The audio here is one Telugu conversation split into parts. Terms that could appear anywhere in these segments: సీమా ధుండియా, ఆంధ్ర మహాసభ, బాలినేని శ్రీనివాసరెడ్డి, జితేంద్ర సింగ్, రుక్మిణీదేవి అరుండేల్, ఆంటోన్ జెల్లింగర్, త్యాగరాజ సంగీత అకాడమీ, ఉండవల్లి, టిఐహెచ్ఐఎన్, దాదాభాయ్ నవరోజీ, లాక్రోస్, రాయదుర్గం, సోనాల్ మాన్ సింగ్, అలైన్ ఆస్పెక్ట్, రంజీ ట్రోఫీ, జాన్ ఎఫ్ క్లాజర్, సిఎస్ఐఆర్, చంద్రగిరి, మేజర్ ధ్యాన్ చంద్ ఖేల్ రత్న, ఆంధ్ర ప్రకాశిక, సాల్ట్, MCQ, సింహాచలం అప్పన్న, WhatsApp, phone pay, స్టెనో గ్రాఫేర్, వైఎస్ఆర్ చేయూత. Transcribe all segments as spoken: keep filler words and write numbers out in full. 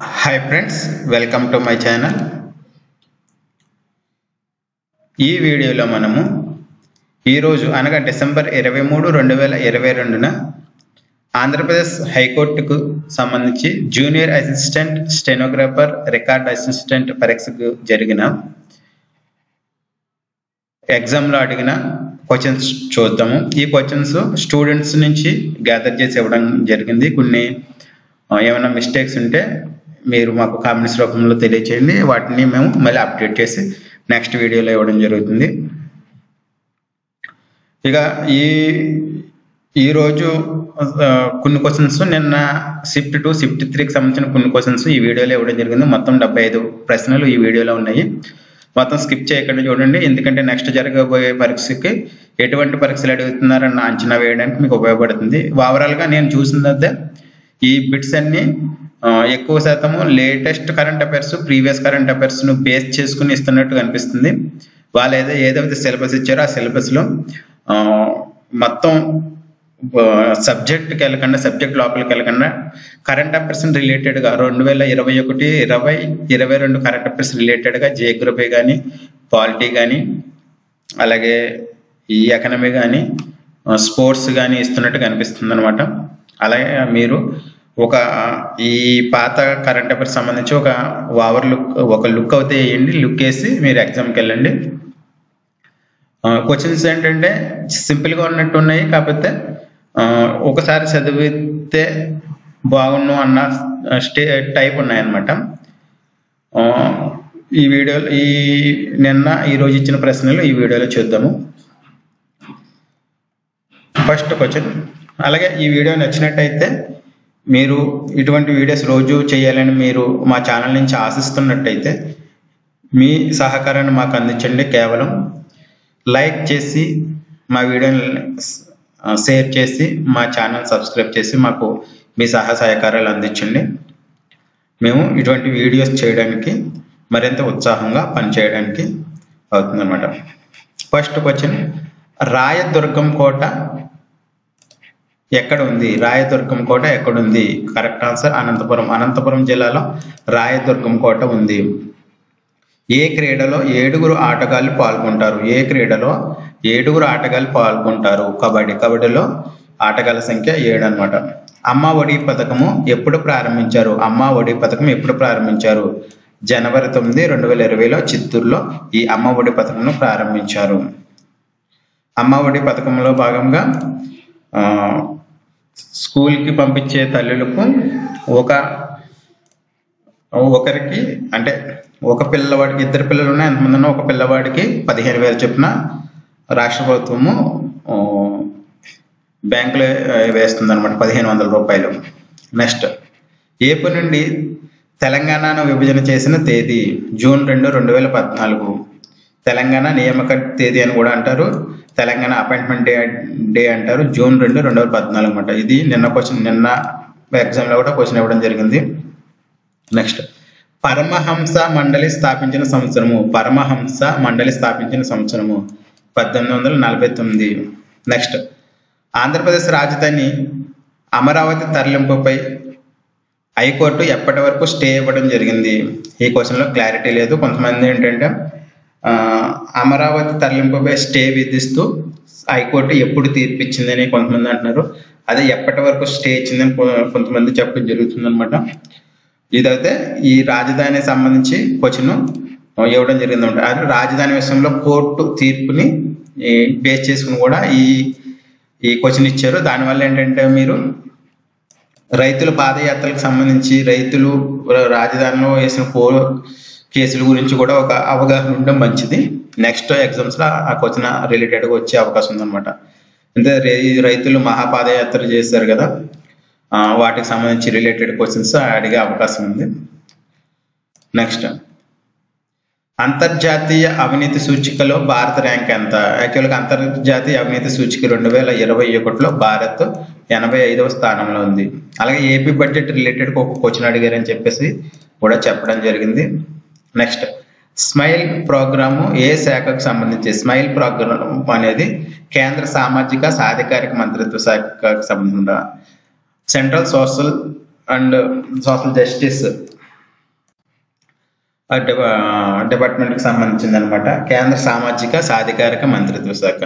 Hi friends welcome to my channel ఈ వీడియోలో మనము ఈ రోజు అనగా డిసెంబర్ ఇరవై మూడు రెండు వేల ఇరవై రెండు న ఆంధ్రప్రదేశ్ హైకోర్టుకు సంబంధించి junior assistant stenographer record assistant పరీక్షకు జరిగిన ఎగ్జామ్ లో అడిగిన क्वेश्चंस చూద్దాము। ఈ క్వశ్చన్స్ స్టూడెంట్స్ నుంచి గ్యాదర్ చేసి ఇవ్వడం జరిగింది। కొన్ని ఏమైనా మిస్టేక్స్ ఉంటే మీరు మాకు కామెంట్స్ రూపంలో తెలియజేయండి, వాటిని మేము మళ్ళీ అప్డేట్ చేసి నెక్స్ట్ వీడియోలో ఇవ్వడం జరుగుతుంది। ఇక ఈ ఈ రోజు కొన్ని క్వశ్చన్స్ నిన్న షిఫ్ట్ టూ షిఫ్ట్ త్రీ కి సంబంధించిన కొన్ని క్వశ్చన్స్ ఈ వీడియోలో ఇవ్వడం జరిగింది। మొత్తం డెబ్బై ఐదు ప్రశ్నలు ఈ వీడియోలో ఉన్నాయి, మొత్తం స్కిప్ చేయకుండా చూడండి। ఎందుకంటే నెక్స్ట్ జరగబోయే పరీక్షకి ఎటువంటి పరీక్షలు అడుగుతున్నారన్న అంచనా వేయడానికి మీకు ఉపయోగపడుతుంది। ఓవరాల్గా నేను చూసినదే ఈ బిట్స్ అన్ని ఎక్కువ శాతము latest current affairs previous current అఫైర్స్ను బేస్ చేసుకుని ఇస్తున్నట్టు కనిపిస్తుంది। వాళ్ళు ఏదో ఏదైతే సిలబస్ ఇచ్చారో ఆ సిలబస్లో మొత్తం సబ్జెక్ట్కి వెళ్ళకుండా సబ్జెక్ట్ లోపలికి వెళ్ళకుండా కరెంట్ అఫైర్స్ రిలేటెడ్గా రెండు వేల ఇరవై ఒకటి ఇరవై ఇరవై రెండు కరెంట్ అఫైర్స్ రిలేటెడ్గా జియోగ్రఫీ కానీ పాలిటీ కానీ అలాగే ఈ ఎకనమీ కానీ స్పోర్ట్స్ కానీ ఇస్తున్నట్టు కనిపిస్తుంది అనమాట। అలాగే మీరు ఒక ఈ పాత కరెంట్ అఫైర్స్ సంబంధించి ఒక ఓవర్ లుక్ ఒక లుక్ అయితే వేయండి, లుక్ వేసి మీరు ఎగ్జామ్కి వెళ్ళండి। క్వశ్చన్స్ ఏంటంటే సింపుల్గా ఉన్నట్టు ఉన్నాయి, కాకపోతే ఒకసారి చదివితే బాగున్ను అన్న స్టే టైప్ ఉన్నాయన్నమాట। ఈ వీడియో ఈ నిన్న ఈరోజు ఇచ్చిన ప్రశ్నలు ఈ వీడియోలో చూద్దాము, ఫస్ట్ క్వశ్చన్। అలాగే ఈ వీడియో నచ్చినట్టయితే మీరు ఇటువంటి వీడియోస్ రోజు చేయాలని మీరు మా ఛానల్ నుంచి ఆశిస్తున్నట్టయితే మీ సహకారాన్ని మాకు అందించండి। కేవలం లైక్ చేసి మా వీడియోని షేర్ చేసి మా ఛానల్ సబ్స్క్రైబ్ చేసి మాకు మీ సహాయ సహకారాలు అందించండి। మేము ఇటువంటి వీడియోస్ చేయడానికి మరింత ఉత్సాహంగా పనిచేయడానికి అవుతుందన్నమాట। ఫస్ట్ క్వశ్చన్, రాయదుర్గం కోట ఎక్కడ ఉంది? రాయదుర్గం కోట ఎక్కడుంది? కరెక్ట్ ఆన్సర్ అనంతపురం, అనంతపురం జిల్లాలో రాయదుర్గం కోట ఉంది। ఏ క్రీడలో ఏడుగురు ఆటగాళ్ళు పాల్గొంటారు? ఏ క్రీడలో ఏడుగురు ఆటగాళ్ళు పాల్గొంటారు? కబడ్డీ, కబడ్డీలో ఆటగాళ్ళ సంఖ్య ఏడు అనమాట। అమ్మ ఒడి పథకము ఎప్పుడు ప్రారంభించారు? అమ్మ ఒడి పథకం ఎప్పుడు ప్రారంభించారు? జనవరి తొమ్మిది రెండు వేల ఇరవైలో చిత్తూరులో ఈ అమ్మ ఒడి పథకంను ప్రారంభించారు। అమ్మ ఒడి పథకంలో భాగంగా స్కూల్కి పంపించే తల్లులకు ఒక ఒకరికి అంటే ఒక పిల్లవాడికి ఇద్దరు పిల్లలు ఉన్నాయి ఎంతమంది ఒక పిల్లవాడికి పదిహేను వేల చొప్పున రాష్ట్ర ప్రభుత్వము బ్యాంకులో వేస్తుంది అనమాట, పదిహేను వందల రూపాయలు। నెక్స్ట్, ఏపీ నుండి తెలంగాణను విభజన చేసిన తేదీ? జూన్ రెండు రెండు వేల పద్నాలుగు తెలంగాణ నియామక తేదీ అని కూడా అంటారు, తెలంగాణ అపాయింట్మెంట్ డే డే అంటారు। జూన్ రెండు రెండు వేల పద్నాలుగు అనమాట। ఇది నిన్న క్వశ్చన్ నిన్న ఎగ్జామ్లో కూడా క్వశ్చన్ ఇవ్వడం జరిగింది। నెక్స్ట్, పరమహంస మండలి స్థాపించిన సంవత్సరము? పరమహంస మండలి స్థాపించిన సంవత్సరము పద్దెనిమిది వందల నలభై తొమ్మిది। నెక్స్ట్, ఆంధ్రప్రదేశ్ రాజధాని అమరావతి తరలింపుపై హైకోర్టు ఎప్పటి వరకు స్టే ఇవ్వడం జరిగింది? ఈ క్వశ్చన్లో క్లారిటీ లేదు। కొంతమంది ఏంటంటే అమరావతి తరలింపుపై స్టే విధిస్తూ హైకోర్టు ఎప్పుడు తీర్పిచ్చిందని కొంతమంది అంటున్నారు, అదే ఎప్పటి వరకు స్టే ఇచ్చిందని కొంతమంది చెప్పడం జరుగుతుంది అనమాట। ఇదైతే ఈ రాజధాని సంబంధించి క్వశ్చన్ ఇవ్వడం జరిగింది అనమాట। అది రాజధాని విషయంలో కోర్టు తీర్పుని బేస్ చేసుకుని కూడా ఈ ఈ క్వశ్చన్ ఇచ్చారు। దానివల్ల ఏంటంటే మీరు రైతుల పాదయాత్రలకు సంబంధించి రైతులు రాజధానిలో వేసిన కో కేసుల గురించి కూడా ఒక అవగాహన ఉండడం మంచిది। నెక్స్ట్ ఎగ్జామ్స్లో ఆ క్వశ్చన్ రిలేటెడ్గా వచ్చే అవకాశం ఉందన్నమాట। అంటే రైతులు మహాపాదయాత్ర చేశారు కదా, వాటికి సంబంధించి రిలేటెడ్ క్వశ్చన్స్ అడిగే అవకాశం ఉంది। నెక్స్ట్, అంతర్జాతీయ అవినీతి సూచికలో భారత్ ర్యాంక్ ఎంత? యాక్చువల్గా అంతర్జాతీయ అవినీతి సూచిక రెండు వేల ఇరవై ఒకటిలో భారత్ ఎనభై ఐదవ స్థానంలో ఉంది। అలాగే ఏపీ బడ్జెట్ రిలేటెడ్ ఒక క్వశ్చన్ అడిగారని చెప్పేసి కూడా చెప్పడం జరిగింది। నెక్స్ట్, స్మైల్ ప్రోగ్రాము ఏ శాఖకు సంబంధించి? స్మైల్ ప్రోగ్రాము అనేది కేంద్ర సామాజిక సాధికారిక మంత్రిత్వ శాఖకు సంబంధించిన central social and social justice department కి సంబంధించింది అన్నమాట, కేంద్ర సామాజిక సాధికారిక మంత్రిత్వ శాఖ.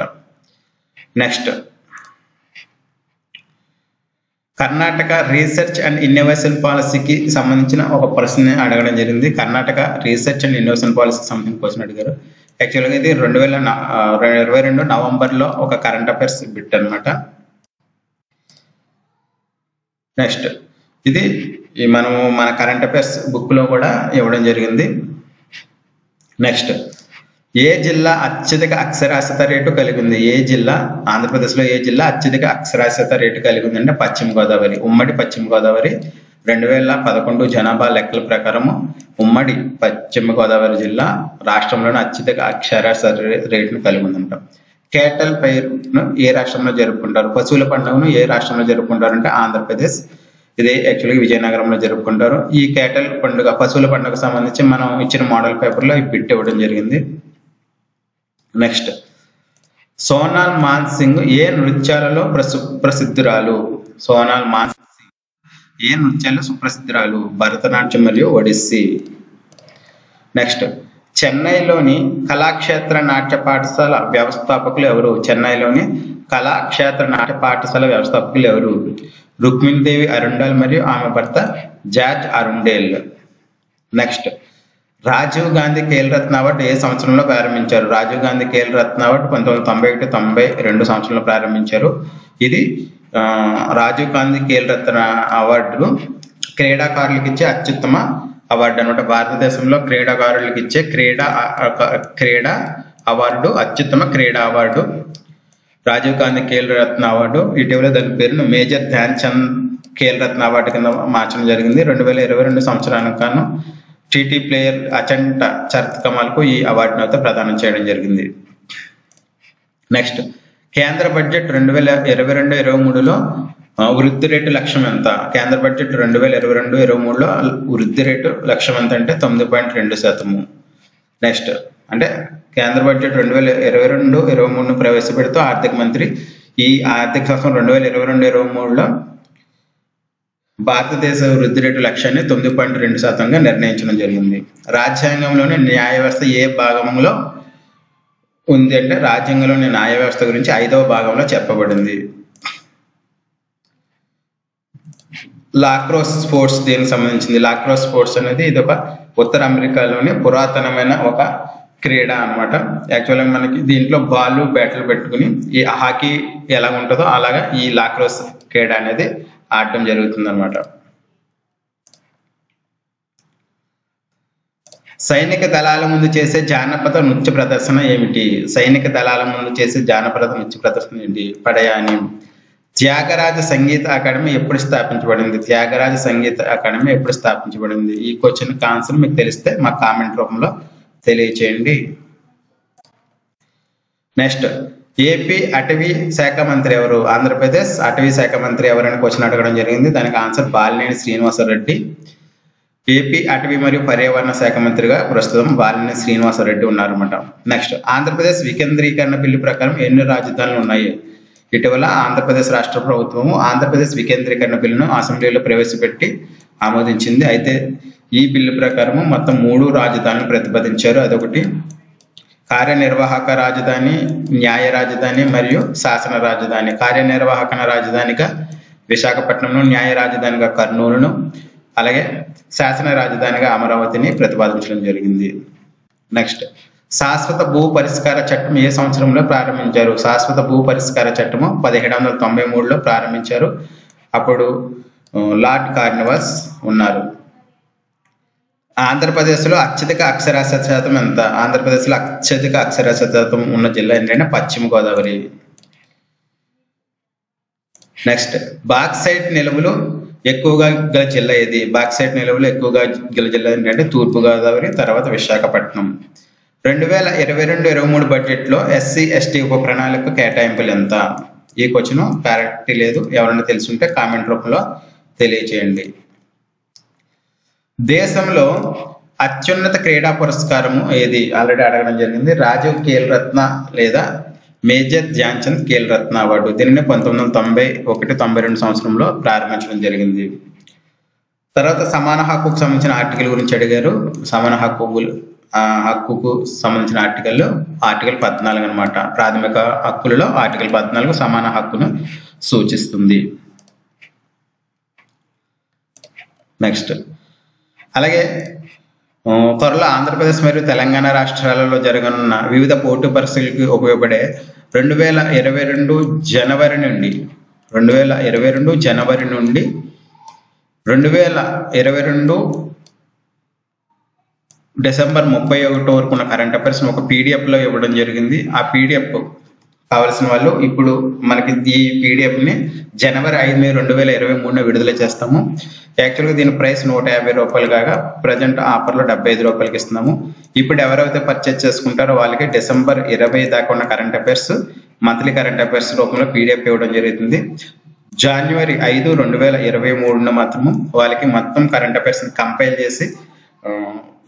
Next Karnataka research and innovation పాలసీకి సంబంధించిన ఒక ప్రశ్న అడగడం జరిగింది. కర్ణాటక రీసెర్చ్ అండ్ ఇన్నోవేషన్ పాలసీకి సంబంధించిన క్వశ్చన్ అడిగారు. యాక్చువల్గా ఇది రెండు వేల ఇరవై రెండు నవంబర్లో ఒక కరెంట్ అఫైర్స్ బిట్ అనమాట. నెక్స్ట్ ఇది మనము మన కరెంట్ అఫైర్స్ బుక్లో కూడా ఇవ్వడం జరిగింది. నెక్స్ట్ ఏ జిల్లా అత్యధిక అక్షరాస్యత రేటు కలిగింది? ఏ జిల్లా ఆంధ్రప్రదేశ్లో ఏ జిల్లా అత్యధిక అక్షరాస్యత రేటు కలిగింది అంటే పశ్చిమ గోదావరి, ఉమ్మడి పశ్చిమ గోదావరి. రెండు వేల పదకొండు జనాభా లెక్కల ప్రకారము ఉమ్మడి పశ్చిమ గోదావరి జిల్లా రాష్ట్రంలోని అత్యధిక అక్షరాస్యత రేటును కలిగి ఉందంట. కేటల్ ఫైర్ను ఏ రాష్ట్రంలో జరుపుకుంటారు? పశువుల పండుగను ఏ రాష్ట్రంలో జరుపుకుంటారు అంటే ఆంధ్రప్రదేశ్. ఇది యాక్చువల్గా విజయనగరంలో జరుపుకుంటారు. ఈ కేటల్ పండుగ పశువుల పండుగకు సంబంధించి మనం ఇచ్చిన మోడల్ పేపర్లో ఈ బిట్ ఇవ్వడం జరిగింది. నెక్స్ట్ సోనాల్ మాన్ సింగ్ ఏ నృత్యాలలో ప్రసిద్ధురాలు? సోనాల్ మాన్ సింగ్ ఏ నృత్యాలలో సుప్రసిద్ధురాలు? భరతనాట్యం మరియు ఒడిస్సీ. నెక్స్ట్ చెన్నైలోని కళాక్షేత్ర నాట్య పాఠశాల వ్యవస్థాపకులు ఎవరు? చెన్నైలోని కళాక్షేత్ర నాట్య పాఠశాల వ్యవస్థాపకులు ఎవరు? రుక్మిణీదేవి అరుండేల్ మరియు ఆమె భర్త George Arundale. Next Rajiv Gandhi Khel Ratna award ఏ సంవత్సరంలో ప్రారంభించారు? రాజీవ్ గాంధీ ఖేల్ రత్న అవార్డు పంతొమ్మిది వందల తొంభై ఒకటి తొంభై రెండు సంవత్సరంలో ప్రారంభించారు. ఇది రాజీవ్ గాంధీ ఖేల్ రత్న అవార్డు క్రీడాకారులకు ఇచ్చే అత్యుత్తమ అవార్డు అనమాట. భారతదేశంలో క్రీడాకారులకు ఇచ్చే క్రీడా క్రీడా అవార్డు అత్యుత్తమ క్రీడా అవార్డు రాజీవ్ గాంధీ ఖేల్ రత్న అవార్డు. ఇటీవల దాని పేరును మేజర్ ధ్యాన్ చంద్ ఖేల్ రత్న అవార్డు కింద మార్చడం జరిగింది. రెండు వేల ఇరవై రెండు సంవత్సరానికి గాను టీటీ ప్లేయర్ అచంట చర్త్ కమాల్కు ఈ అవార్డును అయితే ప్రదానం చేయడం జరిగింది. నెక్స్ట్ కేంద్ర బడ్జెట్ రెండు వేల ఇరవై రెండు ఇరవై మూడులో వృద్ధి రేటు లక్ష్యం ఎంత? కేంద్ర బడ్జెట్ రెండు వేల ఇరవై రెండు ఇరవై మూడులో వృద్ధి రేటు లక్ష్యం ఎంత అంటే తొమ్మిది పాయింట్ రెండు శాతము. నెక్స్ట్ అంటే కేంద్ర బడ్జెట్ రెండు వేల ఇరవై రెండు ఇరవై మూడును ప్రవేశపెడుతూ ఆర్థిక మంత్రి ఈ ఆర్థిక సంవత్సరం రెండు వేల ఇరవై రెండు ఇరవై మూడులో భారతదేశ వృద్ధి రేటు లక్ష్యాన్ని తొమ్మిది పాయింట్ రెండు శాతంగా నిర్ణయించడం జరిగింది. రాజ్యాంగంలోని న్యాయ వ్యవస్థ ఏ భాగంలో ఉంది అంటే రాజ్యాంగంలోని న్యాయ వ్యవస్థ గురించి ఐదవ భాగంలో చెప్పబడింది. లాక్రోస్ స్పోర్ట్స్ దీనికి సంబంధించింది. లాక్రోస్ స్పోర్ట్స్ అనేది ఇది ఒక ఉత్తర అమెరికాలోని పురాతనమైన ఒక క్రీడ అనమాట. యాక్చువల్గా మనకి దీంట్లో బాల్ బ్యాట్లు పెట్టుకుని ఈ హాకీ ఎలా ఉంటుందో అలాగా ఈ లాక్రోస్ క్రీడ అనేది ఆడటం జరుగుతుంది అనమాట. సైనిక దళాల ముందు చేసే జానపద నృత్య ప్రదర్శన ఏమిటి? సైనిక దళాల ముందు చేసే జానపద నృత్య ప్రదర్శన ఏంటి? పడయాని. త్యాగరాజ సంగీత అకాడమీ ఎప్పుడు స్థాపించబడింది? త్యాగరాజ సంగీత అకాడమీ ఎప్పుడు స్థాపించబడింది? ఈ క్వశ్చన్ ఆన్సర్ మీకు తెలిస్తే మా కామెంట్ రూపంలో తెలియచేయండి. నెక్స్ట్ ఏపీ అటవీ శాఖ మంత్రి ఎవరు? ఆంధ్రప్రదేశ్ అటవీ శాఖ మంత్రి ఎవరైనా క్వశ్చన్ అడగడం జరిగింది. దానికి ఆన్సర్ బాలినేని శ్రీనివాసరెడ్డి. ఏపీ అటవీ మరియు పర్యావరణ శాఖ మంత్రిగా ప్రస్తుతం బాలినేని శ్రీనివాసరెడ్డి ఉన్నారన్నమాట. నెక్స్ట్ ఆంధ్రప్రదేశ్ వికేంద్రీకరణ బిల్లు ప్రకారం ఎన్ని రాజధానులు ఉన్నాయి? ఇటీవల ఆంధ్రప్రదేశ్ రాష్ట్ర ప్రభుత్వము ఆంధ్రప్రదేశ్ వికేంద్రీకరణ బిల్లును అసెంబ్లీలో ప్రవేశపెట్టి ఆమోదించింది. అయితే ఈ బిల్లు ప్రకారము మొత్తం మూడు రాజధానులు ప్రతిపాదించారు. అదొకటి కార్యనిర్వాహక రాజధాని, న్యాయ రాజధాని మరియు శాసన రాజధాని. కార్యనిర్వాహక రాజధానిగా విశాఖపట్నంను, న్యాయ రాజధానిగా కర్నూలును, అలాగే శాసన రాజధానిగా అమరావతిని ప్రతిపాదించడం జరిగింది. నెక్స్ట్ శాశ్వత భూ పరిష్కార చట్టం ఏ సంవత్సరంలో ప్రారంభించారు? శాశ్వత భూ పరిష్కార చట్టము పదిహేడు వందల తొంభై మూడులో ప్రారంభించారు. అప్పుడు లార్డ్ కార్నివాస్ ఉన్నారు. ఆంధ్రప్రదేశ్లో అత్యధిక అక్షరాస్యత శాతం ఎంత? ఆంధ్రప్రదేశ్లో అత్యధిక అక్షరాస్యత శాతం ఉన్న జిల్లా ఏంటంటే పశ్చిమ గోదావరి. నెక్స్ట్ బాక్సైట్ నిలువలు ఎక్కువగా గల జిల్లా ఏది? బాక్సైట్ నిలువలు ఎక్కువగా గల జిల్లా ఏంటంటే తూర్పు గోదావరి, తర్వాత విశాఖపట్నం. రెండు వేల ఇరవై రెండు ఇరవై మూడు బడ్జెట్లో ఎస్సీ ఎస్టీ ఉప ప్రణాళిక కేటాయింపులు ఎంత? ఈ క్వశ్చన్ క్లారిటీ లేదు. ఎవరైనా తెలుసుంటే కామెంట్ రూపంలో తెలియచేయండి. దేశంలో అత్యున్నత క్రీడా పురస్కారము ఏది? ఆల్రెడీ అడగడం జరిగింది. రాజీవ్ ఖేల్ రత్న లేదా మేజర్ ధ్యాన్ చంద్ ఖేల్ రత్న అవార్డు. దీనిని పంతొమ్మిది వందల తొంభై ఒకటి తొంభై రెండు సంవత్సరంలో ప్రారంభించడం జరిగింది. తర్వాత సమాన హక్కుకు సంబంధించిన ఆర్టికల్ గురించి అడిగారు. సమాన హక్కు హక్కుకు సంబంధించిన ఆర్టికల్లో ఆర్టికల్ పద్నాలుగు అన్నమాట. ప్రాథమిక హక్కులలో ఆర్టికల్ పద్నాలుగు సమాన హక్కును సూచిస్తుంది. నెక్స్ట్ అలాగే త్వరలో ఆంధ్రప్రదేశ్ మరియు తెలంగాణ రాష్ట్రాలలో జరగనున్న వివిధ పోటీ పరీక్షలకు ఉపయోగపడే రెండు వేల ఇరవై రెండు జనవరి నుండి రెండు వేల ఇరవై రెండు జనవరి నుండి రెండు వేల ఇరవై రెండు డిసెంబర్ ముప్పై ఒకటి వరకు ఉన్న కరెంట్ అఫైర్స్ ఒక పీడిఎఫ్లో ఇవ్వడం జరిగింది. ఆ పీడిఎఫ్ కావాల్సిన వాళ్ళు ఇప్పుడు మనకి ఈ పీడిఎఫ్ని జనవరి ఐదు రెండు వేల ఇరవై మూడున విడుదల చేస్తాము. యాక్చువల్గా దీని ప్రైస్ నూట యాభై రూపాయలు కాగా ప్రజెంట్ ఆఫర్లో డెబ్బై ఐదు రూపాయలకి ఇస్తున్నాము. ఇప్పుడు ఎవరైతే పర్చేజ్ చేసుకుంటారో వాళ్ళకి డిసెంబర్ ఇరవై దాకా ఉన్న current affairs monthly current affairs రూపంలో పీడిఎఫ్ ఇవ్వడం జరుగుతుంది. జనవరి ఐదు రెండు వేల ఇరవై మూడున మాత్రము వాళ్ళకి మొత్తం కరెంట్ అఫైర్స్ని కంపైల్ చేసి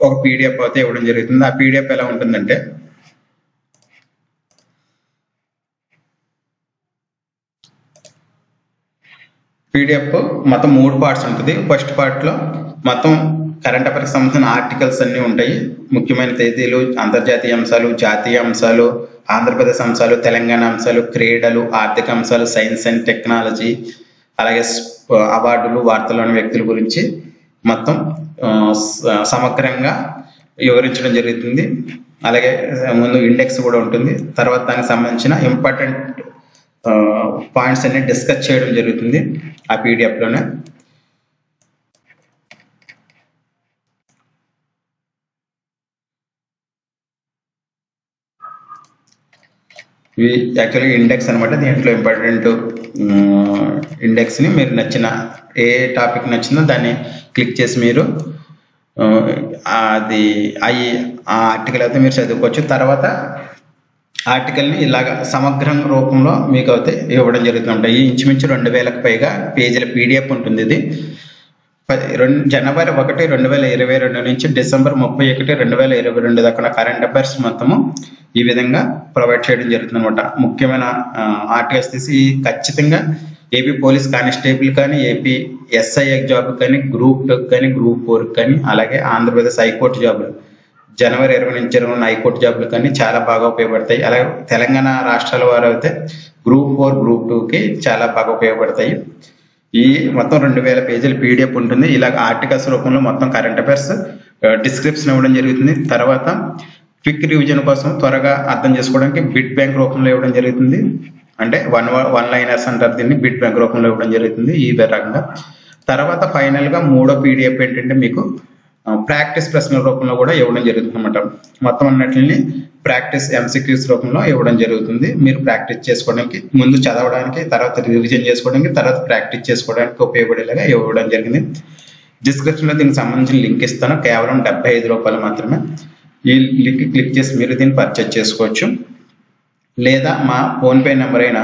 ఒక పీడిఎఫ్ అయితే ఇవ్వడం జరుగుతుంది. ఆ పీడిఎఫ్ ఎలా ఉంటుందంటే పీడిఎఫ్ మొత్తం మూడు పార్ట్స్ ఉంటుంది. ఫస్ట్ పార్ట్లో మొత్తం కరెంట్ అఫైర్కి సంబంధించిన ఆర్టికల్స్ అన్నీ ఉంటాయి. ముఖ్యమైన తేదీలు, అంతర్జాతీయ అంశాలు, జాతీయ అంశాలు, ఆంధ్రప్రదేశ్ అంశాలు, తెలంగాణ అంశాలు, క్రీడలు, ఆర్థిక అంశాలు, సైన్స్ అండ్ టెక్నాలజీ, అలాగే అవార్డులు, వార్తల్లోని వ్యక్తుల గురించి మొత్తం సమగ్రంగా వివరించడం జరుగుతుంది. అలాగే ముందు ఇండెక్స్ కూడా ఉంటుంది. తర్వాత దానికి సంబంధించిన ఇంపార్టెంట్ పాయింట్స్ అన్ని డిస్కస్ చేయడం జరుగుతుంది ఆ పీడిఎఫ్లోనే. ఇవి యాక్చువల్గా ఇండెక్స్ అనమాట. దీంట్లో ఇంపార్టెంట్ ఇండెక్స్ని మీరు నచ్చిన ఏ టాపిక్ నచ్చిందో దాన్ని క్లిక్ చేసి మీరు అది అవి ఆ ఆర్టికల్ అయితే మీరు చదువుకోవచ్చు. తర్వాత ఆర్టికల్ని ఇలాగ సమగ్ర రూపంలో మీకు అయితే ఇవ్వడం జరుగుతుంటాయి. ఇంచుమించు రెండు వేలకు పైగా పేజీల పీడిఎఫ్ ఉంటుంది. ఇది రెండు జనవరి ఒకటి రెండు వేల ఇరవై రెండు నుంచి డిసెంబర్ ముప్పై ఒకటి రెండు వేల ఇరవై రెండు దాకా కరెంట్ అఫైర్స్ మొత్తము ఈ విధంగా ప్రొవైడ్ చేయడం జరుగుతుంది అనమాట. ముఖ్యమైన ఆర్టికల్స్ తీసి ఖచ్చితంగా ఏపీ పోలీస్ కానిస్టేబుల్ కానీ, ఏపీ ఎస్ఐ జాబ్ కానీ, గ్రూప్ టూ కానీ, గ్రూప్ ఫోర్ కానీ, అలాగే ఆంధ్రప్రదేశ్ హైకోర్టు జాబులు జనవరి ఇరవై నుంచి జరగనున్న హైకోర్టు జాబ్లు కానీ చాలా బాగా ఉపయోగపడతాయి. అలాగే తెలంగాణ రాష్ట్రాల వారు అయితే గ్రూప్ ఫోర్ గ్రూప్ టూకి చాలా బాగా ఉపయోగపడతాయి. ఈ మొత్తం రెండు వేల పేజీల పీడిఎఫ్ ఉంటుంది. ఇలా ఆర్టికల్స్ రూపంలో మొత్తం కరెంట్ అఫైర్స్ డిస్క్రిప్షన్ ఇవ్వడం జరుగుతుంది. తర్వాత క్విక్ రివిజన్ కోసం త్వరగా అర్థం చేసుకోవడానికి బిట్ బ్యాంక్ రూపంలో ఇవ్వడం జరుగుతుంది. అంటే వన్ వన్ లైనర్స్ అంటారు దీన్ని, బిట్ బ్యాంక్ రూపంలో ఇవ్వడం జరుగుతుంది ఈ రకంగా. తర్వాత ఫైనల్గా మూడో పీడిఎఫ్ ఏంటంటే మీకు ప్రాక్టీస్ ప్రశ్నల రూపంలో కూడా ఇవ్వడం జరుగుతుంది అనమాట. మొత్తం అన్నిటిని ప్రాక్టీస్ ఎంసీక్యూస్ రూపంలో ఇవ్వడం జరుగుతుంది. మీరు ప్రాక్టీస్ చేసుకోవడానికి, ముందు చదవడానికి, తర్వాత రివిజన్ చేసుకోవడానికి, తర్వాత ప్రాక్టీస్ చేసుకోవడానికి ఉపయోగపడేలాగా ఇవ్వడం జరిగింది. డిస్క్రిప్షన్లో దీనికి సంబంధించిన లింక్ ఇస్తాను. కేవలం డెబ్బై ఐదు రూపాయలు మాత్రమే. ఈ లింక్ క్లిక్ చేసి మీరు దీన్ని పర్చేజ్ చేసుకోవచ్చు. లేదా మా ఫోన్పే నెంబర్ అయిన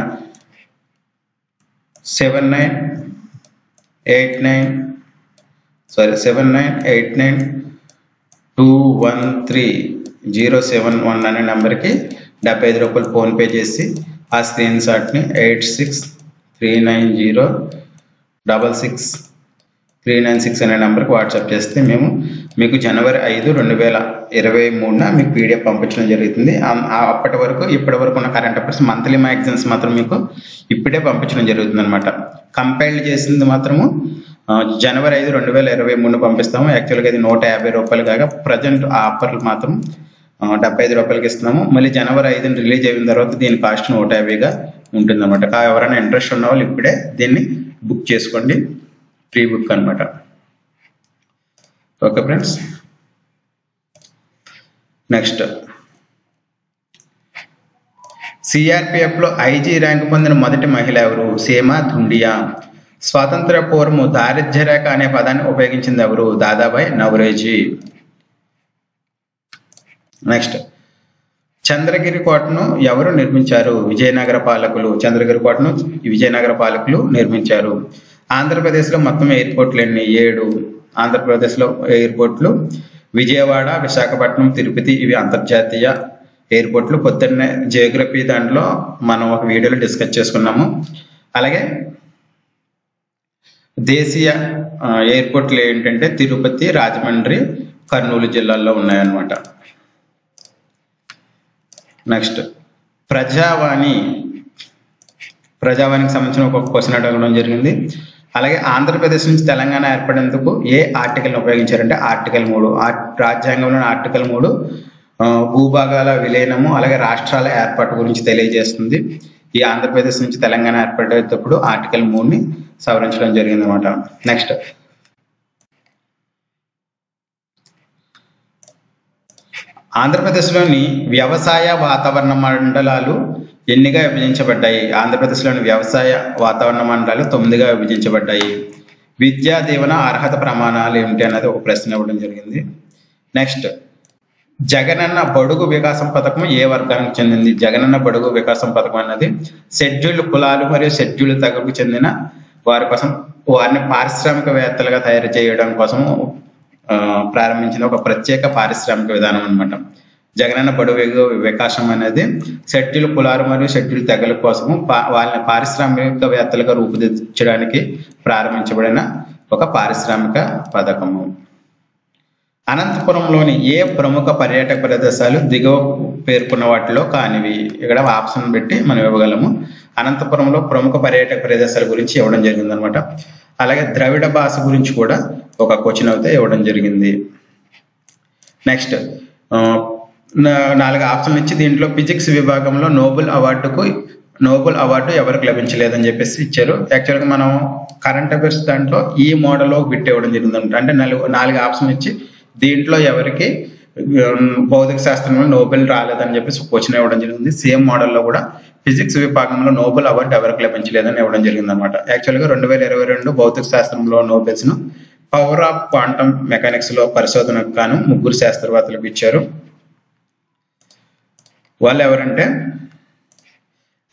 seven nine eight nine sorry seven nine eight nine two one three zero seven one అనే నెంబర్కి డెబ్బై ఐదు రూపాయలు ఫోన్పే చేసి ఆ స్క్రీన్ షాట్ని eight six three nine zero double six three nine six అనే నెంబర్కి వాట్సాప్ చేస్తే మేము మీకు జనవరి ఐదు రెండు వేల ఇరవై మూడున మీకు పీడిఎఫ్ పంపించడం జరుగుతుంది. అప్పటి వరకు ఇప్పటి వరకు ఉన్న కరెంట్ అఫైర్స్ మంత్లీ మ్యాగజైన్స్ మాత్రం మీకు ఇప్పుడే పంపించడం జరుగుతుంది అనమాట. కంపైల్ చేసింది మాత్రము జనవరి ఐదు రెండు వేల ఇరవై మూడున పంపిస్తాము. యాక్చువల్గా ఇది నూట యాభై రూపాయలు కాగా ప్రజెంట్ ఆ ఆఫర్లు మాత్రం డెబ్బై ఐదు రూపాయలకి ఇస్తున్నాము. మళ్ళీ జనవరి ఐదుని రిలీజ్ అయిన తర్వాత దీని కాస్ట్ నూట యాభైగా ఉంటుందన్నమాట. ఎవరైనా ఇంట్రెస్ట్ ఉన్న వాళ్ళు ఇప్పుడే దీన్ని బుక్ చేసుకోండి, ప్రీ బుక్ అనమాట. ఓకే ఫ్రెండ్స్, నెక్స్ట్ సిఆర్పిఎఫ్లో ఐజీ ర్యాంకు పొందిన మొదటి మహిళ ఎవరు? సీమా ధుండియా. స్వాతంత్ర పూర్వము దారిద్ర్య రేఖ అనే పదాన్ని ఉపయోగించింది ఎవరు? దాదాభాయ్ నవరోజీ. నెక్స్ట్ చంద్రగిరి కోటను ఎవరు నిర్మించారు? విజయనగర పాలకులు. చంద్రగిరి కోటను విజయనగర పాలకులు నిర్మించారు. ఆంధ్రప్రదేశ్లో మొత్తం ఎయిర్పోర్ట్లు ఎన్ని? ఏడు. ఆంధ్రప్రదేశ్లో ఎయిర్పోర్ట్లు విజయవాడ, విశాఖపట్నం, తిరుపతి ఇవి అంతర్జాతీయ ఎయిర్పోర్ట్లు. పొద్దున్నే జియోగ్రఫీ దాంట్లో మనం ఒక వీడియోలో డిస్కస్ చేసుకున్నాము. అలాగే దేశీయ ఎయిర్పోర్ట్లు ఏంటంటే తిరుపతి, రాజమండ్రి, కర్నూలు జిల్లాల్లో ఉన్నాయన్నమాట. నెక్స్ట్ ప్రజావాణి, ప్రజావాణికి సంబంధించిన ఒక క్వశ్చన్ అడగడం జరిగింది. అలాగే ఆంధ్రప్రదేశ్ నుంచి తెలంగాణ ఏర్పడేందుకు ఏ ఆర్టికల్ని ఉపయోగించారంటే ఆర్టికల్ మూడు రాజ్యాంగంలోని ఆర్టికల్ మూడు భూభాగాల విలీనము అలాగే రాష్ట్రాల ఏర్పాటు గురించి తెలియజేస్తుంది. ఈ ఆంధ్రప్రదేశ్ నుంచి తెలంగాణ ఏర్పడేటప్పుడు ఆర్టికల్ మూడుని సవరించడం జరిగింది అనమాట. నెక్స్ట్ ఆంధ్రప్రదేశ్లోని వ్యవసాయ వాతావరణ మండలాలు ఎన్నిగా విభజించబడ్డాయి? ఆంధ్రప్రదేశ్లోని వ్యవసాయ వాతావరణ మండలాలు తొమ్మిదిగా విభజించబడ్డాయి. విద్యా దీవెన అర్హత ప్రమాణాలు ఏమిటి అనేది ఒక ప్రశ్న ఇవ్వడం జరిగింది. నెక్స్ట్ జగనన్న బడుగు వికాసం పథకం ఏ వర్గానికి చెందింది? జగనన్న బడుగు వికాసం పథకం అన్నది షెడ్యూల్డ్ కులాలు మరియు షెడ్యూల్డ్ తెగలకు చెందిన వారి కోసం వారిని పారిశ్రామికవేత్తలుగా తయారు చేయడం కోసం ప్రారంభించిన ఒక ప్రత్యేక పారిశ్రామిక విధానం అనమాట. జగనన్న బడుగు వికాసం అనేది షెడ్యూల్ కులాలు మరియు షెడ్యూల్ తెగల కోసం వాళ్ళని పారిశ్రామికవేత్తలుగా రూపుదిద్దడానికి ప్రారంభించబడిన ఒక పారిశ్రామిక పథకము. అనంతపురంలోని ఏ ప్రముఖ పర్యాటక ప్రదేశాలు దిగువ పేర్కొన్న వాటిలో కానివి? ఇక్కడ ఆప్షన్ పెట్టి మనం ఇవ్వగలము. అనంతపురంలో ప్రముఖ పర్యాటక ప్రదేశాల గురించి ఇవ్వడం జరిగింది అనమాట. అలాగే ద్రవిడ భాష గురించి కూడా ఒక క్వశ్చన్ అయితే ఇవ్వడం జరిగింది. నెక్స్ట్ నాలుగు ఆప్షన్లు ఇచ్చి దీంట్లో ఫిజిక్స్ విభాగంలో నోబెల్ అవార్డుకు నోబెల్ అవార్డు ఎవరికి లభించలేదని చెప్పేసి ఇచ్చారు. యాక్చువల్గా మనం కరెంట్ అఫైర్స్ దాంట్లో ఈ మోడల్లో బిట్ ఇవ్వడం జరిగింది అనమాట. అంటే నాలుగు నాలుగు ఆప్షన్ ఇచ్చి దీంట్లో ఎవరికి భౌతిక శాస్త్రంలో నోబెల్ రాలేదని చెప్పేసి క్వశ్చన్ ఇవ్వడం జరిగింది. సేమ్ మోడల్లో కూడా ఫిజిక్స్ విభాగంలో నోబెల్ అవార్డు ఎవరికి లభించలేదని ఇవ్వడం జరిగింది అనమాట. యాక్చువల్గా రెండు వేల ఇరవై రెండు భౌతిక శాస్త్రంలో నోబెల్స్ ను పవర్ ఆఫ్ క్వాంటమ్ మెకానిక్స్ లో పరిశోధనకు గాను ముగ్గురు శాస్త్రవేత్తలకు ఇచ్చారు. వాళ్ళు ఎవరంటే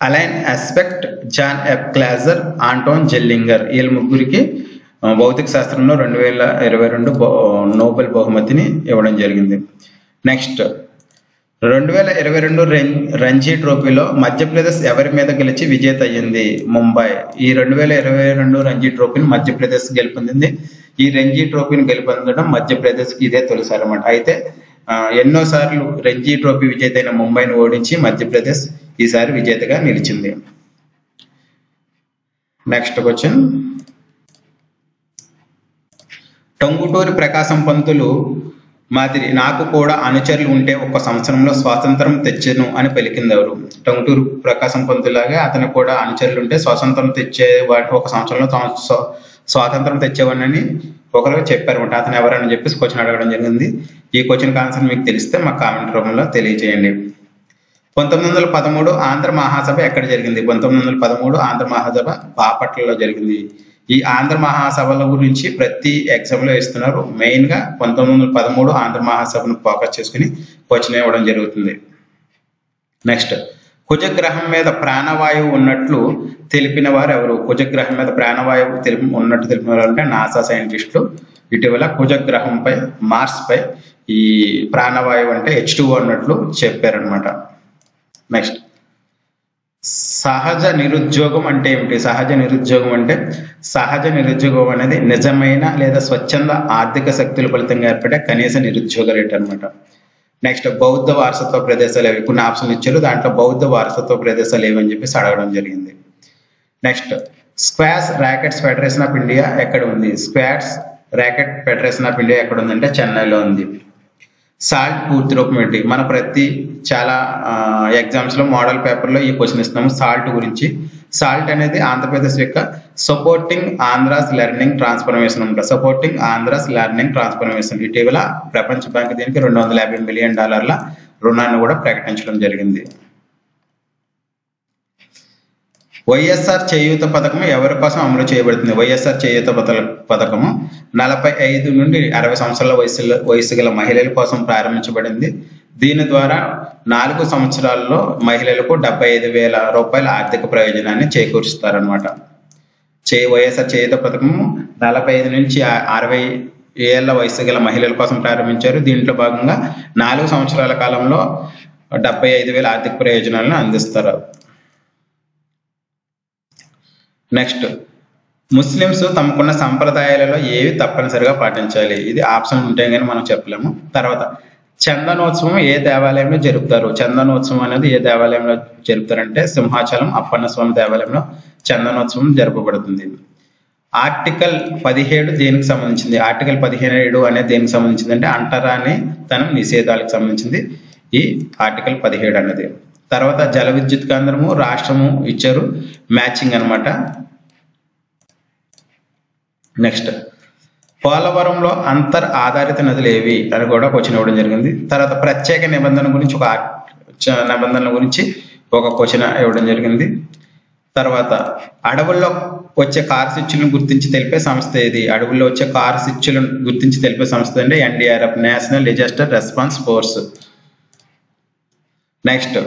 అలైన్ ఆస్పెక్ట్, జాన్ ఎఫ్ క్లాజర్, ఆంటోన్ జెల్లింగర్. వీళ్ళ ముగ్గురికి భౌతిక శాస్త్రంలో రెండు వేల ఇరవై రెండు నోబెల్ బహుమతిని ఇవ్వడం జరిగింది. నెక్స్ట్ రెండు వేల ఇరవై రెండు రంజీ ట్రోఫీలో మధ్యప్రదేశ్ ఎవరి మీద గెలిచి విజేత అయ్యింది? ముంబై. ఈ రెండు వేల ఇరవై రెండు రంజీ ట్రోఫీని మధ్యప్రదేశ్ గెలుపొందింది. ఈ రంజీ ట్రోఫీని గెలుపొందడం మధ్యప్రదేశ్కి ఇదే తొలిసారి అన్నమాట. అయితే ఎన్నోసార్లు రంజీ ట్రోఫీ విజేత అయిన ముంబైని ఓడించి మధ్యప్రదేశ్ ఈసారి విజేతగా నిలిచింది. నెక్స్ట్ క్వశ్చన్ టంగుటూరి ప్రకాశం పంతులు మాదిరి నాకు కూడా అనుచరులు ఉంటే ఒక సంవత్సరంలో స్వాతంత్రం తెచ్చెను అని పలికింది ఎవరు? టంగుటూరి ప్రకాశం పంతులాగా అతను కూడా అనుచరులు ఉంటే స్వాతంత్రం తెచ్చే వాటి ఒక సంవత్సరంలో స్వాతంత్రం తెచ్చేవాడిని ఒకరు చెప్పారనమాట. అతను ఎవరని చెప్పేసి క్వశ్చన్ అడగడం జరిగింది. ఈ క్వశ్చన్కి ఆన్సర్ మీకు తెలిస్తే మా కామెంట్ రూపంలో తెలియజేయండి. పంతొమ్మిది వందల పదమూడు ఆంధ్ర మహాసభ ఎక్కడ జరిగింది? పంతొమ్మిది వందల పదమూడు ఆంధ్ర మహాసభ బాపట్లలో జరిగింది. ఈ ఆంధ్ర మహాసభల గురించి ప్రతి ఎగ్జామ్లో ఇస్తున్నారు. మెయిన్గా పంతొమ్మిది వందల పదమూడు ఆంధ్ర మహాసభను ఫోకస్ చేసుకుని క్వశ్చన్ ఇవ్వడం జరుగుతుంది. నెక్స్ట్ కుజగ్రహం మీద ప్రాణవాయువు ఉన్నట్లు తెలిపిన వారు ఎవరు? కుజగ్రహం మీద ప్రాణవాయువు తెలిపి ఉన్నట్టు తెలిపిన వారు అంటే నాసా సైంటిస్టులు. ఇటీవల కుజగ్రహంపై మార్స్పై ఈ ప్రాణవాయువు అంటే హెచ్ టూ అన్నట్లు చెప్పారనమాట. నెక్స్ట్ సహజ నిరుద్యోగం అంటే ఏమిటి? సహజ నిరుద్యోగం అంటే సహజ నిరుద్యోగం అనేది నిజమైన లేదా స్వచ్ఛంద ఆర్థిక శక్తుల ఫలితంగా ఏర్పడే కనీస నిరుద్యోగ రేట్ అనమాట. నెక్స్ట్ బౌద్ధ వారసత్వ ప్రదేశాలు ఏవి? కొన్ని ఆప్షన్లు ఇచ్చారు. దాంట్లో బౌద్ధ వారసత్వ ప్రదేశాలు ఏవి అని చెప్పేసి అడగడం జరిగింది. Next squash rackets federation of India ఎక్కడ ఉంది? Squash racket federation of India ఎక్కడ ఉందంటే చెన్నైలో ఉంది. సాల్ట్ పూర్తి రూపం ఏంటి? మన ప్రతి చాలా ఎగ్జామ్స్లో మోడల్ పేపర్లో ఈ క్వశ్చన్ ఇస్తున్నాము సాల్ట్ గురించి. సాల్ట్ అనేది ఆంధ్రప్రదేశ్ యొక్క సపోర్టింగ్ ఆంధ్రాస్ లెర్నింగ్ ట్రాన్స్ఫర్మేషన్ అనమాట. సపోర్టింగ్ ఆంధ్రాస్ లెర్నింగ్ ట్రాన్స్ఫర్మేషన్ ఇటీవల ప్రపంచ బ్యాంక్ దీనికి రెండు వందల యాభై మిలియన్ డాలర్ల రుణాన్ని కూడా ప్రకటించడం జరిగింది. వైఎస్ఆర్ చేయూత పథకం ఎవరి కోసం అమలు చేయబడుతుంది? వైఎస్ఆర్ చేయూత పథకము నలభై ఐదు నుండి అరవై సంవత్సరాల వయసు వయసు గల మహిళల కోసం ప్రారంభించబడింది. దీని ద్వారా నాలుగు సంవత్సరాల్లో మహిళలకు డెబ్బై ఐదు వేల రూపాయల ఆర్థిక ప్రయోజనాన్ని చేకూరుస్తారనమాట. చే వైఎస్ఆర్ చేయూత పథకము నలభై ఐదు నుంచి అరవై ఏళ్ల వయసు గల మహిళల కోసం ప్రారంభించారు. దీంట్లో భాగంగా నాలుగు సంవత్సరాల కాలంలో డెబ్బై ఐదు వేల ఆర్థిక ప్రయోజనాలను అందిస్తారు. నెక్స్ట్ ముస్లిమ్స్ తమకున్న సంప్రదాయాలలో ఏవి తప్పనిసరిగా పాటించాలి, ఇది ఆప్షన్ ఉంటాయి కానీ మనం చెప్పలేము. తర్వాత చందనోత్సవం ఏ దేవాలయంలో జరుపుతారు, చందనోత్సవం అనేది ఏ దేవాలయంలో జరుపుతారంటే సింహాచలం అప్పన్న స్వామి దేవాలయంలో చందనోత్సవం జరపబడుతుంది. ఆర్టికల్ పదిహేడు దేనికి సంబంధించింది, ఆర్టికల్ పదిహేడు అనేది దేనికి సంబంధించింది అంటే అంటరాని తనం నిషేధాలకు సంబంధించింది ఈ ఆర్టికల్ పదిహేడు అనేది. తర్వాత జల విద్యుత్ కేంద్రము రాష్ట్రము ఇచ్చారు మ్యాచింగ్ అనమాట. నెక్స్ట్ పోలవరంలో అంతర్ ఆధారిత నదులు ఏవి అని కూడా క్వశ్చన్ ఇవ్వడం జరిగింది. తర్వాత ప్రత్యేక నిబంధన గురించి ఒక నిబంధనల గురించి ఒక క్వశ్చన్ ఇవ్వడం జరిగింది. తర్వాత అడవుల్లో వచ్చే కార్ స్విచ్లను గుర్తించి తెలిపే సంస్థ ఏది, అడవుల్లో వచ్చే కార్ స్విచ్లను గుర్తించి తెలిపే సంస్థ అంటే NDRF national disaster response force. Next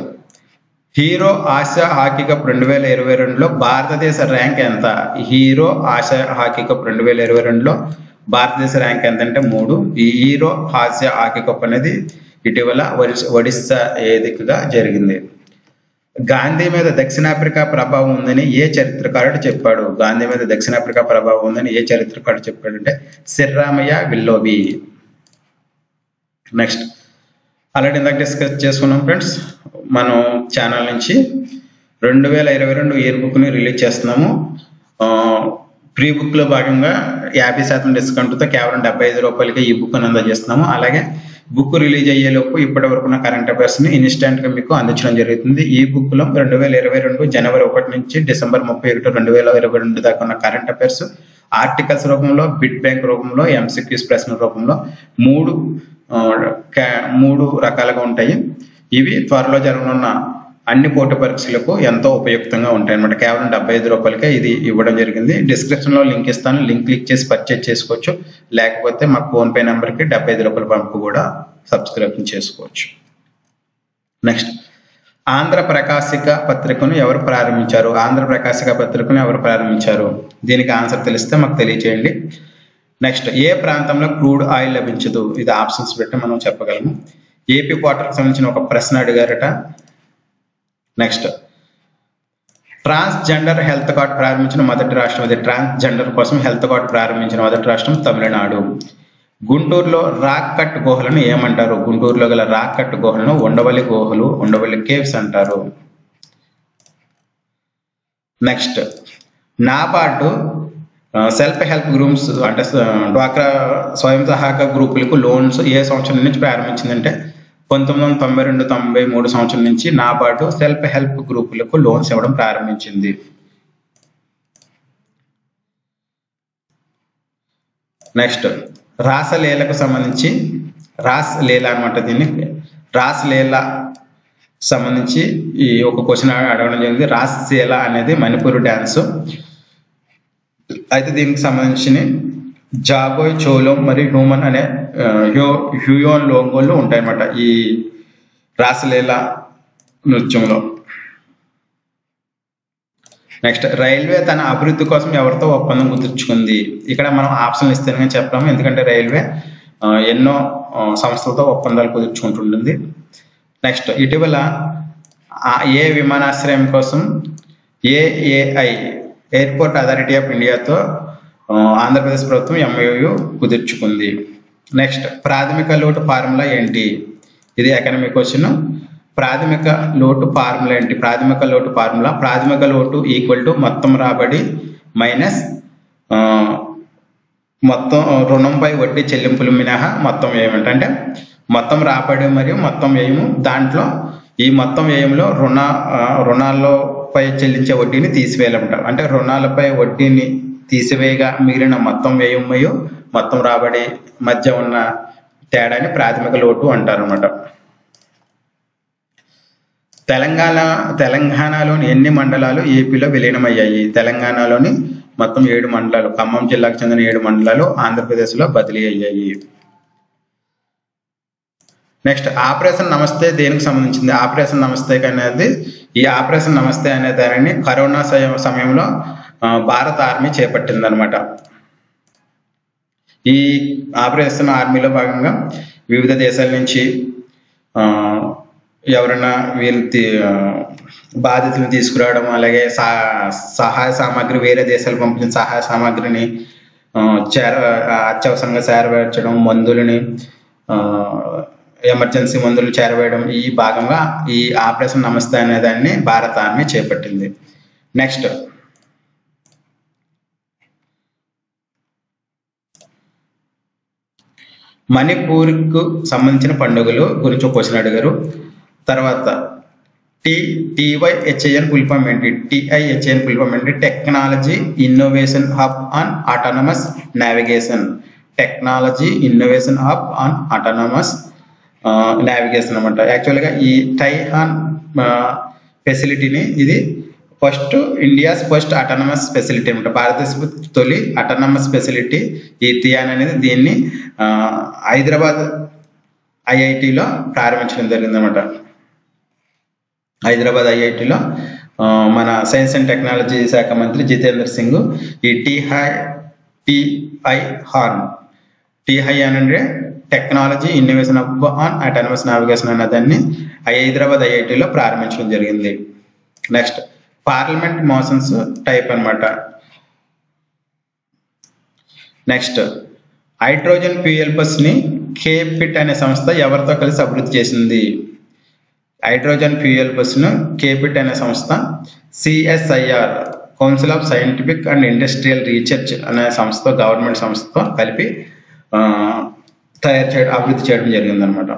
hero Asia hockey cup రెండు వేల ఇరవై రెండులో భారతదేశ ర్యాంక్ ఎంత, హీరో ఆసియా హాకీ కప్ రెండు వేల ఇరవై రెండులో భారతదేశ ర్యాంక్ ఎంత అంటే మూడు. ఈ హీరో ఆసియా హాకీ కప్ అనేది ఇటీవల ఒడిస్సా ఏదికగా జరిగింది. గాంధీ మీద దక్షిణాఫ్రికా ప్రభావం ఉందని ఏ చరిత్రకారుడు చెప్పాడు, గాంధీ మీద దక్షిణాఫ్రికా ప్రభావం ఉందని ఏ చరిత్రకారుడు చెప్పాడంటే సిర్రామయ్య విల్లోబి. నెక్స్ట్ ఆల్రెడీ ఇందాక డిస్కస్ చేసుకున్నాం ఫ్రెండ్స్, మనం ఛానల్ నుంచి రెండు వేల ఇరవై రెండు ఇయర్ బుక్ని రిలీజ్ చేస్తున్నాము. ప్రీ బుక్లో భాగంగా యాభై శాతం డిస్కౌంట్తో కేవలం డెబ్బై ఐదు రూపాయలకి ఈ బుక్ను అందజేస్తున్నాము. అలాగే బుక్ రిలీజ్ అయ్యేలోపు ఇప్పటి వరకున్న కరెంట్ అఫైర్స్ని ఇన్స్టెంట్గా మీకు అందించడం జరుగుతుంది. ఈ బుక్లో రెండు వేల ఇరవై రెండు జనవరి ఒకటి నుంచి డిసెంబర్ ముప్పై ఒకటి రెండు వేల ఇరవై రెండు దాకా ఉన్న కరెంట్ అఫైర్స్ ఆర్టికల్స్ రూపంలో, బిట్ బ్యాంక్ రూపంలో, ఎంసీక్యూస్ ప్రశ్న రూపంలో మూడు మూడు రకాలుగా ఉంటాయి. ఇవి త్వరలో జరగనున్న అన్ని పోటీ పరీక్షలకు ఎంతో ఉపయుక్తంగా ఉంటాయి అనమాట. కేవలం డెబ్బై ఐదు రూపాయలకే ఇది ఇవ్వడం జరిగింది. డిస్క్రిప్షన్లో లింక్ ఇస్తాను, లింక్ క్లిక్ చేసి పర్చేజ్ చేసుకోవచ్చు. లేకపోతే మా ఫోన్పే నెంబర్కి డెబ్బై ఐదు రూపాయల పంపు కూడా సబ్స్క్రిప్షన్ చేసుకోవచ్చు. నెక్స్ట్ ఆంధ్ర ప్రకాశిక పత్రికను ఎవరు ప్రారంభించారు, ఆంధ్ర ప్రకాశిక పత్రికను ఎవరు ప్రారంభించారు, దీనికి ఆన్సర్ తెలిస్తే మాకు తెలియజేయండి. నెక్స్ట్ ఏ ప్రాంతంలో క్రూడ్ ఆయిల్ లభించదు, ఇది ఆప్షన్స్ పెట్టి మనం చెప్పగలము. ఏపీ క్వార్టర్కి సంబంధించిన ఒక ప్రశ్న అడిగారట. నెక్స్ట్ ట్రాన్స్జెండర్ హెల్త్ కార్డ్ ప్రారంభించిన మొదటి రాష్ట్రం ఇది, ట్రాన్స్జెండర్ కోసం హెల్త్ కార్డ్ ప్రారంభించిన మొదటి రాష్ట్రం తమిళనాడు. గుంటూరులో రాక్ కట్ గుహలను ఏమంటారు, గుంటూరులో గల రాక్ కట్ గుహలను ఉండవల్లి గుహలు, ఉండవల్లి కేవ్స్ అంటారు. Next NABARD self help groups అంటే డ్వాక్రా స్వయం సహాయక గ్రూపులకు లోన్స్ ఏ సంవత్సరం నుంచి ప్రారంభించిందంటే పంతొమ్మిది వందల తొంభై రెండు తొంభై మూడు సంవత్సరం నుంచి నాబార్డు సెల్ఫ్ హెల్ప్ గ్రూపులకు లోన్స్ ఇవ్వడం ప్రారంభించింది. నెక్స్ట్ రాసలీలకు సంబంధించి రాస్ లీల అనమాట, దీన్ని రాస్ లీల సంబంధించి ఈ ఒక క్వశ్చన్ అడగడం జరిగింది. రాస్ లీల అనేది మణిపూర్ డ్యాన్స్ అయితే దీనికి సంబంధించిన జాబోయ్ చోలోం మరియు హ్యూమన్ అనే హ్యూ హ్యూయోన్ లోంగోళ్ళు ఉంటాయన్నమాట ఈ రాసలీల నృత్యంలో. నెక్స్ట్ రైల్వే తన అభివృద్ధి కోసం ఎవరితో ఒప్పందం కుదుర్చుకుంది, ఇక్కడ మనం ఆప్షన్లు ఇస్తానని చెప్పాము ఎందుకంటే రైల్వే ఎన్నో సంస్థలతో ఒప్పందాలు కుదుర్చుకుంటుంటుంది. నెక్స్ట్ ఇటీవల ఏ విమానాశ్రయం కోసం ఏఏఐ ఎయిర్పోర్ట్ అథారిటీ ఆఫ్ ఇండియాతో ఆంధ్రప్రదేశ్ ప్రభుత్వం ఎంఓయూ కుదుర్చుకుంది. నెక్స్ట్ ప్రాథమిక లోటు ఫార్ములా ఏంటి, ఇది ఎకనామిక్ క్వశ్చన్. ప్రాథమిక లోటు ఫార్ములా ఏంటి, ప్రాథమిక లోటు ఫార్ములా ప్రాథమిక లోటు ఈక్వల్ టు మొత్తం రాబడి మైనస్ మొత్తం రుణంపై వడ్డీ చెల్లింపులు మినహా మొత్తం వ్యయం. అంటే మొత్తం రాబడి మరియు మొత్తం వ్యయము, దాంట్లో ఈ మొత్తం వ్యయంలో రుణ రుణాల్లో పై చెల్లించే వడ్డీని తీసివేయాలంటారు. అంటే రుణాలపై వడ్డీని తీసివేయగా మిగిలిన మొత్తం వ్యయం మరియు మొత్తం రాబడి మధ్య ఉన్న తేడాని ప్రాథమిక లోటు అంటారు అనమాట. తెలంగాణ తెలంగాణలోని ఎన్ని మండలాలు ఏపీలో విలీనమయ్యాయి, తెలంగాణలోని మొత్తం ఏడు మండలాలు, ఖమ్మం జిల్లాకు చెందిన ఏడు మండలాలు ఆంధ్రప్రదేశ్లో బదిలీ అయ్యాయి. నెక్స్ట్ ఆపరేషన్ నమస్తే దేనికి సంబంధించింది, ఆపరేషన్ నమస్తే అనేది ఈ ఆపరేషన్ నమస్తే అనే దానిని కరోనా సమయంలో భారత ఆర్మీ చేపట్టింది అనమాట. ఈ ఆపరేషన్ ఆర్మీలో భాగంగా వివిధ దేశాల నుంచి ఎవరైనా వీళ్ళు బాధితులను తీసుకురావడం అలాగే సహాయ సామాగ్రి వేరే దేశాలకు పంపిన సహాయ సామాగ్రిని అత్యవసరంగా చేరవేర్చడం, మందులని ఎమర్జెన్సీ మందులు చేరవేయడం ఈ భాగంగా ఈ ఆపరేషన్ నమస్తే అనే దాన్ని భారత ఆర్మీ చేపట్టింది. నెక్స్ట్ మణిపూర్కు సంబంధించిన పండుగలు గురించి క్వశ్చన్ అడిగారు. తర్వాత టి టీవైహెచ్ఐఎన్ ఫుల్ఫామ్ ఏంటి? టిఐహెచ్ఐఎన్ ఫుల్ఫామ్ ఏంటి? Technology innovation hub on autonomous navigation. Technology innovation hub on autonomous navigation అనమాట. యాక్చువల్గా ఈ టైహాన్ ఫెసిలిటీని ఇది first India's first autonomous facility అనమాట. భారతదేశపు తొలి అటానమస్ ఫెసిలిటీ ఈ టియాన్ అనేది. దీన్ని హైదరాబాద్ ఐఐటిలో ప్రారంభించడం జరిగింది అనమాట. హైదరాబాద్ ఐఐటిలో మన సైన్స్ అండ్ టెక్నాలజీ శాఖ మంత్రి జితేంద్ర సింగ్ ఈ టిహై టిఐ హార్న్ టిహై అని అంటే technology innovation of on autonomous navigation అనే దాన్ని హైదరాబాద్ ఐఐటిలో ప్రారంభించడం జరిగింది. నెక్స్ట్ పార్లమెంట్ మోషన్స్ టైప్ అనమాట. నెక్స్ట్ హైడ్రోజన్ ఫ్యూయల్ బస్ ని కేపిట్ అనే సంస్థ ఎవరితో కలిసి అభివృద్ధి చేసింది? హైడ్రోజన్ ఫ్యూయల్ బస్ ను కేపిట్ అనే సంస్థ సిఎస్ఐఆర్ council of scientific and industrial research అనే సంస్థ గవర్నమెంట్ సంస్థతో కలిపి తయారు చేయడం అభివృద్ధి చేయడం జరిగింది అనమాట.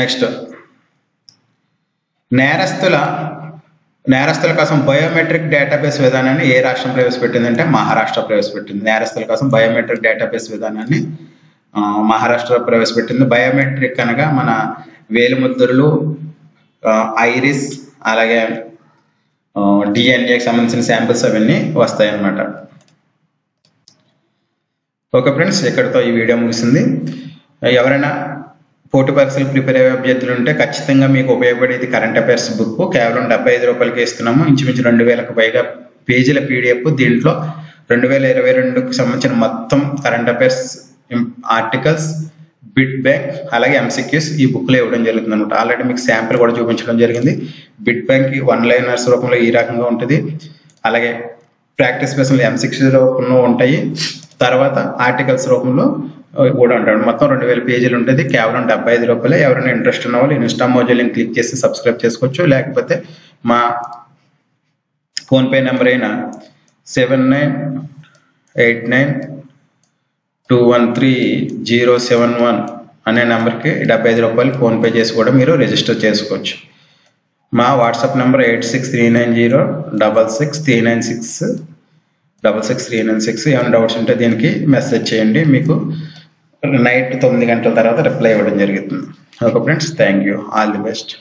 నెక్స్ట్ నేరస్తుల నేరస్తుల కోసం బయోమెట్రిక్ డేటాబేస్ విధానాన్ని ఏ రాష్ట్రం ప్రవేశపెట్టిందంటే మహారాష్ట్ర ప్రవేశపెట్టింది. నేరస్తుల కోసం బయోమెట్రిక్ డేటాబేస్ విధానాన్ని మహారాష్ట్ర ప్రవేశపెట్టింది. బయోమెట్రిక్ అనగా మన వేలిముద్రలు, ఐరిస్ అలాగే డిఎన్ఏకి సంబంధించిన శాంపిల్స్ అవన్నీ వస్తాయన్నమాట. ఓకే ఫ్రెండ్స్, ఇక్కడితో ఈ వీడియో ముగిసింది. ఎవరైనా పోటీ పరీక్షలు ప్రిపేర్ అయ్యే అభ్యర్థులు ఉంటే ఖచ్చితంగా మీకు ఉపయోగపడేది కరెంట్ అఫైర్స్ బుక్. కేవలం డెబ్బై ఐదు రూపాయలకి ఇస్తున్నాము. ఇంచుమించు రెండు వేలకు పైగా పేజీల పీడిఎఫ్. దీంట్లో రెండు వేల ఇరవై రెండుకు సంబంధించిన మొత్తం current affairs articles, bit bank అలాగే ఎంసీక్యూస్ ఈ బుక్లో ఇవ్వడం జరుగుతుంది అనమాట. ఆల్రెడీ మీకు శాంపుల్ కూడా చూపించడం జరిగింది. బిట్ బ్యాంక్ వన్ లైనర్స్ రూపంలో ఈ రకంగా ఉంటుంది. అలాగే ప్రాక్టీస్ ప్రశ్నలు ఎంసీక్యూస్ రూపంలో ఉంటాయి. తర్వాత ఆర్టికల్స్ రూపంలో కూడా ఉంటాడు. మొత్తం రెండు వేల పేజీలు ఉంటుంది. కేవలం డెబ్బై ఐదు రూపాయలు. ఎవరైనా ఇంట్రెస్ట్ ఉన్న వాళ్ళు ఇన్స్టా మోజుల్ని క్లిక్ చేసి సబ్స్క్రైబ్ చేసుకోవచ్చు. లేకపోతే మా ఫోన్పే నెంబర్ అయిన seven nine eight nine two one three zero seven one అనే నెంబర్కి డెబ్బై ఐదు రూపాయలు ఫోన్పే చేసి కూడా మీరు రిజిస్టర్ చేసుకోవచ్చు. మా WhatsApp number eight six three nine zero double six three nine six double six three nine six ఏమైనా డౌట్స్ ఉంటే దీనికి మెసేజ్ చేయండి. మీకు నైట్ తొమ్మిది గంటల తర్వాత రిప్లై ఇవ్వడం జరుగుతుంది. Okay friends, thank you, all the best.